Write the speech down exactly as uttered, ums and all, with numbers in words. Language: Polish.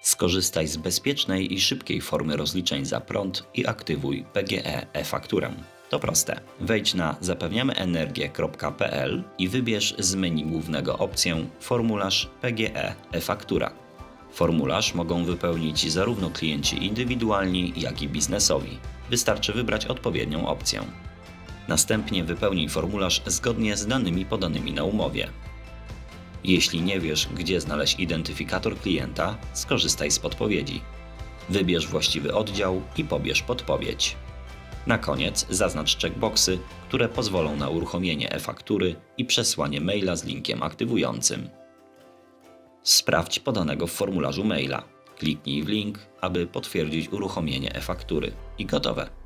Skorzystaj z bezpiecznej i szybkiej formy rozliczeń za prąd i aktywuj P G E e-fakturę. To proste. Wejdź na zapewniamy energię kropka p l i wybierz z menu głównego opcję Formularz P G E e-faktura. Formularz mogą wypełnić zarówno klienci indywidualni, jak i biznesowi. Wystarczy wybrać odpowiednią opcję. Następnie wypełnij formularz zgodnie z danymi podanymi na umowie. Jeśli nie wiesz, gdzie znaleźć identyfikator klienta, skorzystaj z podpowiedzi. Wybierz właściwy oddział i pobierz podpowiedź. Na koniec zaznacz checkboxy, które pozwolą na uruchomienie e-faktury i przesłanie maila z linkiem aktywującym. Sprawdź podanego w formularzu maila. Kliknij w link, aby potwierdzić uruchomienie e-faktury i gotowe.